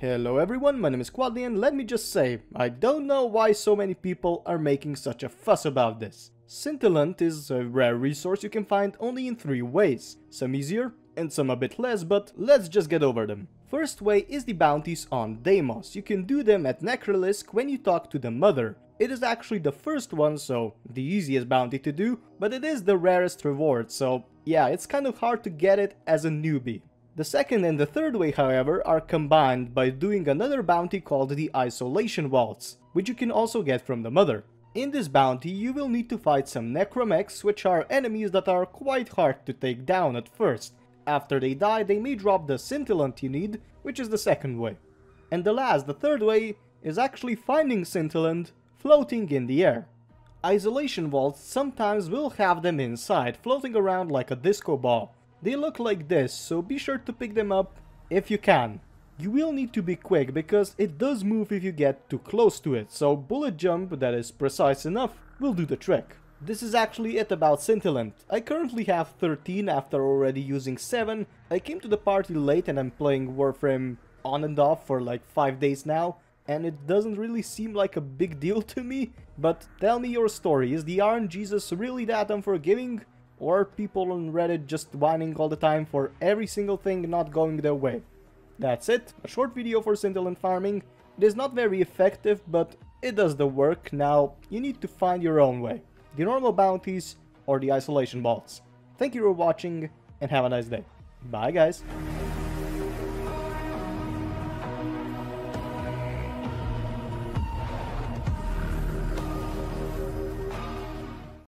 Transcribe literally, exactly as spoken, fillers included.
Hello everyone, my name is Quadlian. Let me just say, I don't know why so many people are making such a fuss about this. Scintillant is a rare resource you can find only in three ways, some easier and some a bit less, but let's just get over them. First way is the bounties on Deimos. You can do them at Necrolisk when you talk to the mother. It is actually the first one, so the easiest bounty to do, but it is the rarest reward, so yeah, it's kind of hard to get it as a newbie. The second and the third way, however, are combined by doing another bounty called the Isolation Vaults, which you can also get from the mother. In this bounty, you will need to fight some necromechs, which are enemies that are quite hard to take down at first. After they die, they may drop the scintillant you need, which is the second way. And the last, the third way, is actually finding scintillant floating in the air. Isolation Vaults sometimes will have them inside, floating around like a disco ball. They look like this, so be sure to pick them up if you can. You will need to be quick because it does move if you get too close to it, so bullet jump that is precise enough will do the trick. This is actually it about Scintillant. I currently have thirteen after already using seven. I came to the party late and I'm playing Warframe on and off for like five days now, and it doesn't really seem like a big deal to me. But tell me your story, is the RNGesus really that unforgiving? Or people on Reddit just whining all the time for every single thing not going their way? That's it, a short video for Scintillant farming. It is not very effective, but it does the work. Now you need to find your own way, the normal bounties or the Isolation Vaults. Thank you for watching and have a nice day. Bye guys.